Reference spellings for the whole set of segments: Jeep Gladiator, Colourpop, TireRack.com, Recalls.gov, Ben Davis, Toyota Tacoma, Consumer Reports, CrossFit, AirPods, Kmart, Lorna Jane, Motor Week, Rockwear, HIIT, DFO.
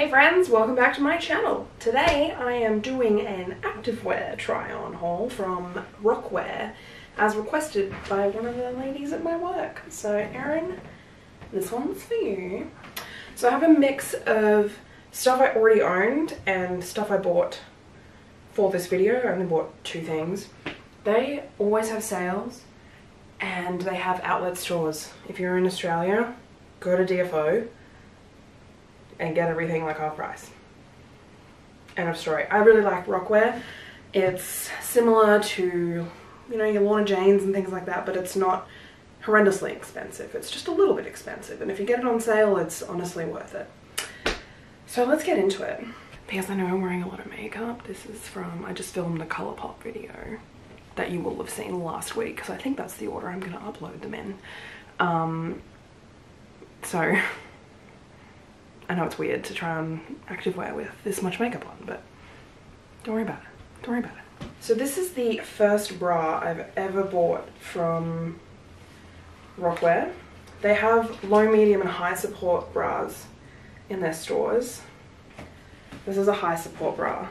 Hey friends, welcome back to my channel. Today I am doing an activewear try-on haul from Rockwear as requested by one of the ladies at my work. So Erin, this one's for you. So I have a mix of stuff I already owned and stuff I bought for this video. I only bought two things. They always have sales and they have outlet stores. If you're in Australia, go to DFO. And get everything like half price. End of story. I really like Rockwear. It's similar to, you know, your Lorna Janes and things like that, but it's not horrendously expensive. It's just a little bit expensive, and if you get it on sale, it's honestly worth it. So let's get into it. Because I know I'm wearing a lot of makeup, this is from, I just filmed a Colourpop video that you will have seen last week, because I think that's the order I'm going to upload them in. I know it's weird to try on activewear with this much makeup on, but don't worry about it, don't worry about it. So this is the first bra I've ever bought from Rockwear. They have low, medium and high support bras in their stores. This is a high support bra.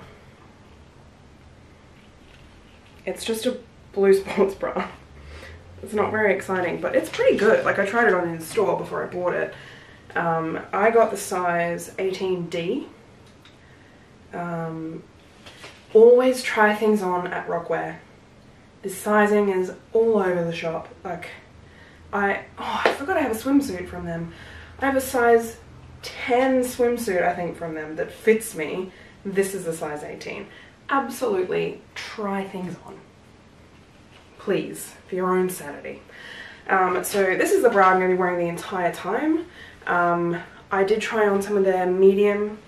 It's just a blue sports bra. It's not very exciting, but it's pretty good. Like, I tried it on in store before I bought it. I got the size 18D. Always try things on at Rockwear. The sizing is all over the shop. Like, I forgot I have a swimsuit from them. I have a size 10 swimsuit, I think, from them that fits me. This is a size 18. Absolutely try things on, please, for your own sanity. So this is the bra I'm going to be wearing the entire time. I did try on some of their medium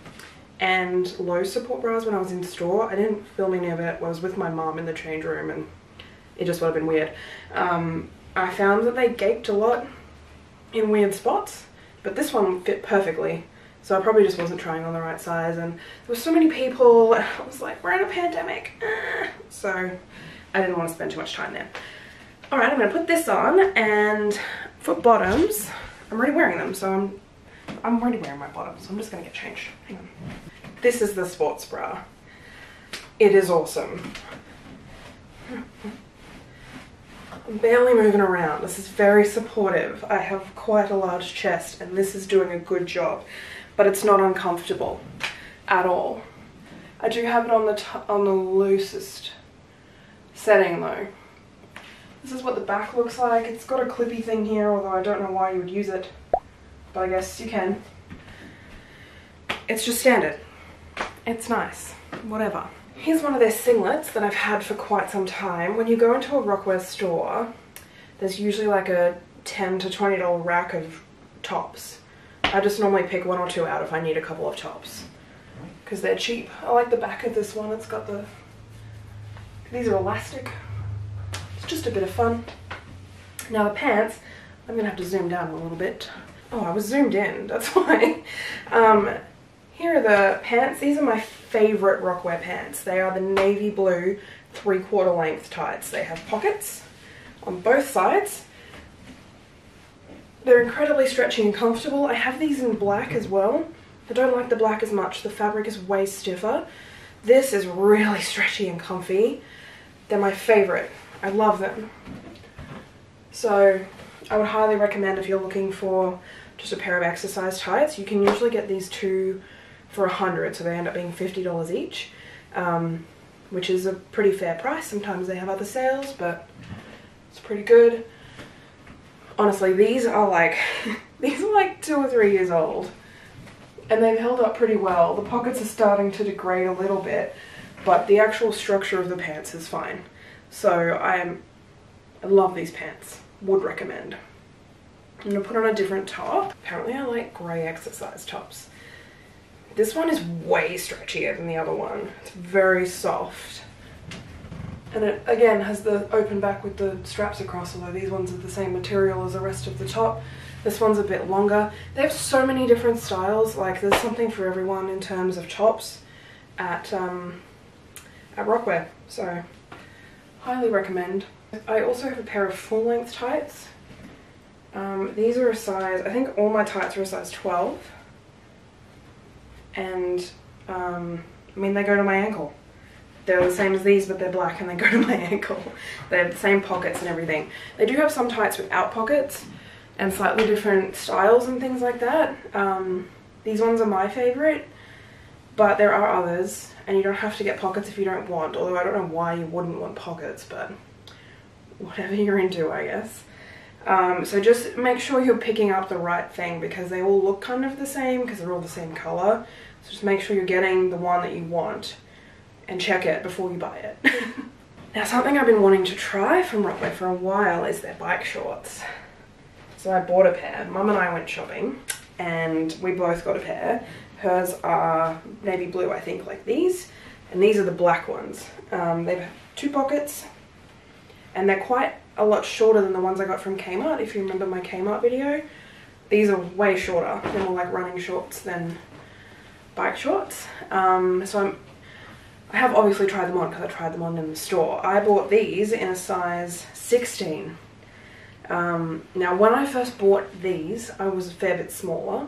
and low support bras when I was in store. I didn't film any of it. I was with my mum in the change room and it just would have been weird. I found that they gaped a lot in weird spots, but this one fit perfectly. So I probably just wasn't trying on the right size, and there were so many people. I was like, we're in a pandemic. So I didn't want to spend too much time there. All right, I'm going to put this on, and for bottoms, I'm already wearing them, so I'm already wearing my bottoms. I'm just going to get changed. Hang on. This is the sports bra. It is awesome. I'm barely moving around. This is very supportive. I have quite a large chest, and this is doing a good job, but it's not uncomfortable at all. I do have it on the loosest setting though. This is what the back looks like. It's got a clippy thing here, although I don't know why you would use it, but I guess you can. It's just standard. It's nice. Whatever. Here's one of their singlets that I've had for quite some time. When you go into a Rockwear store, there's usually like a $10 to $20 rack of tops. I just normally pick one or two out if I need a couple of tops, because they're cheap. I like the back of this one. It's got the... these are elastic. Just a bit of fun. Now the pants, I'm gonna have to zoom down a little bit. Oh, I was zoomed in, that's why. Here are the pants. These are my favorite Rockwear pants. They are the navy blue 3/4 length tights. They have pockets on both sides. They're incredibly stretchy and comfortable. I have these in black as well. I don't like the black as much. The fabric is way stiffer. This is really stretchy and comfy. They're my favorite. I love them. So I would highly recommend, if you're looking for just a pair of exercise tights, you can usually get these two for $100, so they end up being $50 each, which is a pretty fair price. Sometimes they have other sales, but it's pretty good. Honestly, these are like these are like 2 or 3 years old, and they've held up pretty well. The pockets are starting to degrade a little bit, but the actual structure of the pants is fine. So I love these pants, would recommend. I'm gonna put on a different top. Apparently I like grey exercise tops. This one is way stretchier than the other one. It's very soft. And it again has the open back with the straps across, although these ones are the same material as the rest of the top. This one's a bit longer. They have so many different styles. Like, there's something for everyone in terms of tops at Rockwear, so highly recommend. I also have a pair of full-length tights. These are a size, I think all my tights are a size 12. and I mean, they go to my ankle. They're the same as these, but they're black and they go to my ankle. They have the same pockets and everything. They do have some tights without pockets and slightly different styles and things like that. These ones are my favourite, but there are others, and you don't have to get pockets if you don't want, although I don't know why you wouldn't want pockets, but whatever you're into, I guess. So just make sure you're picking up the right thing, because they all look kind of the same because they're all the same colour. So just make sure you're getting the one that you want and check it before you buy it. Now, something I've been wanting to try from Rockwear for a while is their bike shorts. So I bought a pair. Mum and I went shopping and we both got a pair. Hers are navy blue, I think, like these. And these are the black ones. They have two pockets and they're quite a lot shorter than the ones I got from Kmart, if you remember my Kmart video. These are way shorter. They're more like running shorts than bike shorts. So I have obviously tried them on because I tried them on in the store. I bought these in a size 16. Now, when I first bought these, I was a fair bit smaller,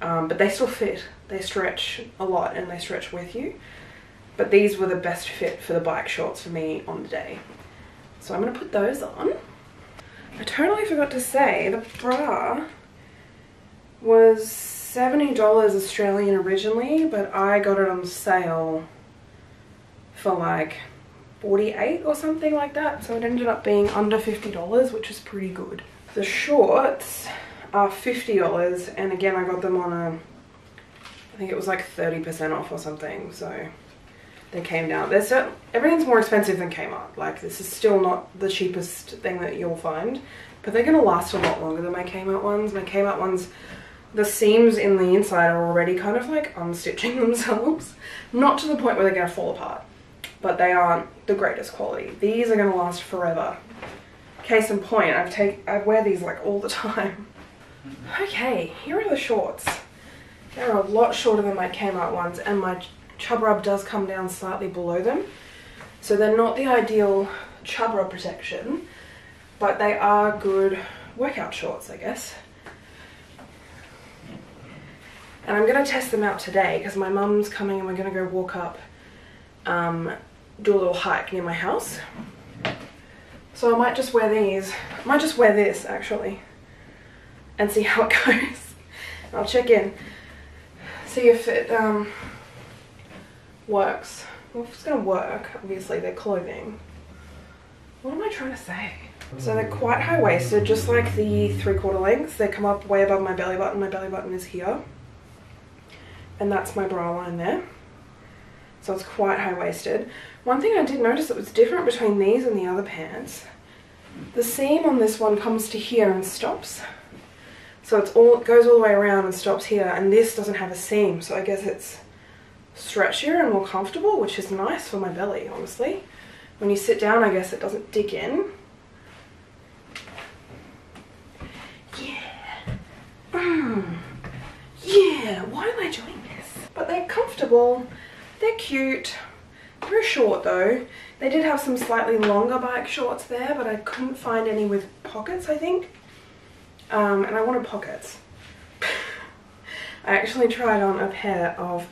but they still fit. They stretch a lot and they stretch with you. But these were the best fit for the bike shorts for me on the day. So I'm going to put those on. I totally forgot to say the bra was $70 Australian originally, but I got it on sale for like $48 or something like that. So it ended up being under $50, which is pretty good. The shorts are $50, and again I got them on a, I think it was like 30% off or something, so they came down. Everything's more expensive than Kmart. Like, this is still not the cheapest thing that you'll find, but they're gonna last a lot longer than my Kmart ones. My Kmart ones, the seams in the inside are already kind of like unstitching themselves. Not to the point where they're gonna fall apart, but they aren't the greatest quality. These are gonna last forever. Case in point, I wear these like all the time. Okay, here are the shorts. They're a lot shorter than my Kmart ones, and my chub rub does come down slightly below them, so they're not the ideal chub rub protection, but they are good workout shorts, I guess. And I'm going to test them out today because my mum's coming and we're going to go walk up, do a little hike near my house. So I might just wear these, I might just wear this actually, and see how it goes. I'll check in, see if it works. Well, if it's gonna work, obviously they're clothing. What am I trying to say? So they're quite high-waisted, just like the three-quarter lengths. They come up way above my belly button. My belly button is here, and that's my bra line there. So it's quite high-waisted. One thing I did notice that was different between these and the other pants, the seam on this one comes to here and stops. So it goes all the way around and stops here, and this doesn't have a seam, so I guess it's stretchier and more comfortable, which is nice for my belly, honestly. When you sit down, I guess it doesn't dig in. Yeah. Yeah, why am I doing this? But they're comfortable, they're cute. They're short though. They did have some slightly longer bike shorts there, but I couldn't find any with pockets, I think. And I wanted pockets. I actually tried on a pair of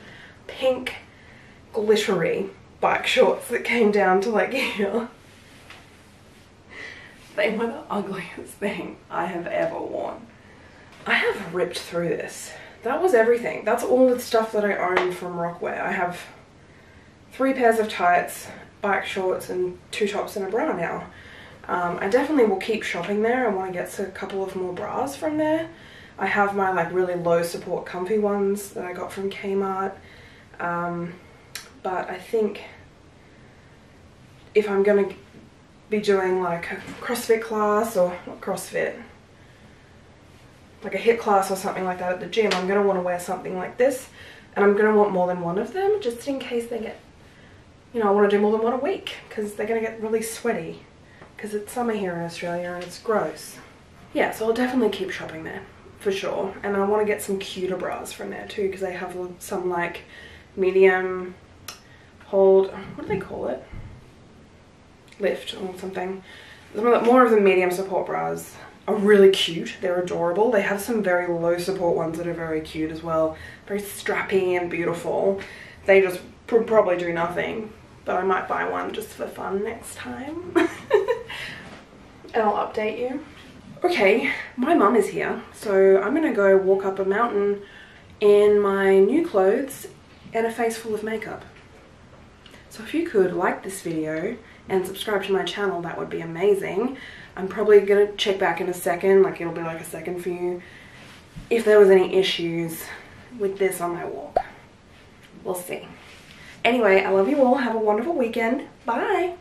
pink glittery bike shorts that came down to like here. They were the ugliest thing I have ever worn. I have ripped through this. That was everything. That's all the stuff that I own from Rockwear. I have 3 pairs of tights, bike shorts, and 2 tops and a bra now. I definitely will keep shopping there. I want to get a couple of more bras from there. I have my like really low support comfy ones that I got from Kmart. But I think if I'm going to be doing like a CrossFit class, or not CrossFit, like a HIIT class or something like that at the gym, I'm going to want to wear something like this, and I'm going to want more than one of them, just in case they get, you know, I want to do more than one a week because they're going to get really sweaty because it's summer here in Australia and it's gross. Yeah, so I'll definitely keep shopping there for sure, and I want to get some cuter bras from there too, because they have some like medium hold, what do they call it? Lift or something. More of the medium support bras are really cute. They're adorable. They have some very low support ones that are very cute as well. Very strappy and beautiful. They just probably do nothing, but I might buy one just for fun next time. And I'll update you. Okay, my mum is here, so I'm gonna go walk up a mountain in my new clothes and a face full of makeup. So if you could like this video and subscribe to my channel, that would be amazing. I'm probably gonna check back in a second, like it'll be like a second for you, if there was any issues with this on my walk. We'll see. Anyway, I love you all. Have a wonderful weekend. Bye.